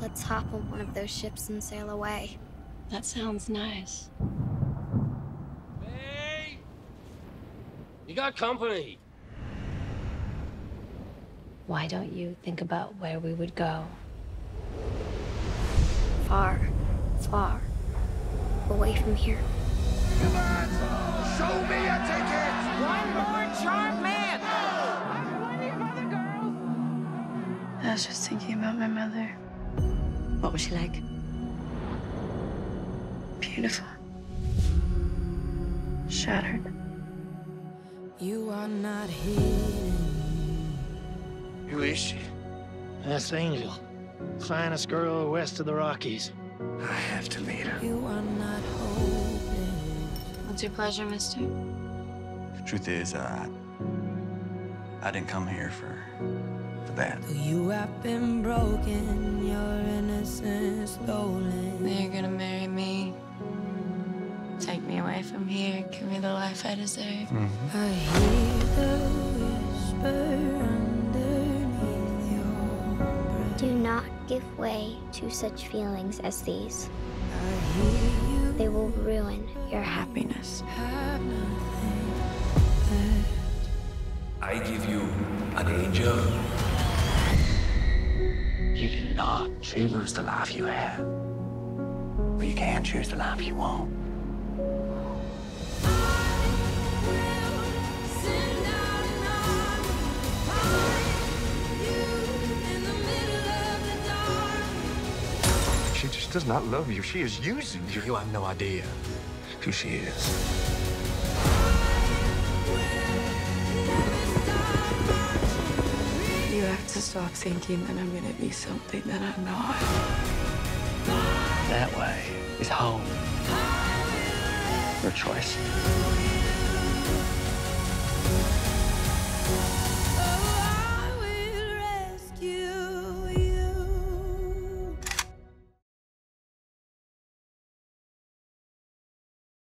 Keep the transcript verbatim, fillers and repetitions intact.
Let's hop on one of those ships and sail away. That sounds nice. Hey! You got company! Why don't you think about where we would go? Far, far away from here. Come on! Show me a ticket! One more charmed man! I'm one of your mother girls! I was just thinking about my mother. What was she like? Beautiful. Shattered. You are not here. Who is she? That's Angel. Finest girl west of the Rockies. I have to lead her. You are not holding. What's your pleasure, mister? The truth is, uh, I didn't come here for, for that. You have been broken, your innocence stolen. You're gonna marry me. Take me away from here. Give me the life I deserve. Mm-hmm. I hear the whisper. Do not give way to such feelings as these. They will ruin your happiness. I give you an angel. You cannot choose the life you have, but you can choose the life you want. She just does not love you. She is using you. You have no idea who she is. You have to stop thinking that I'm going to be something that I'm not. That way is home. Your choice.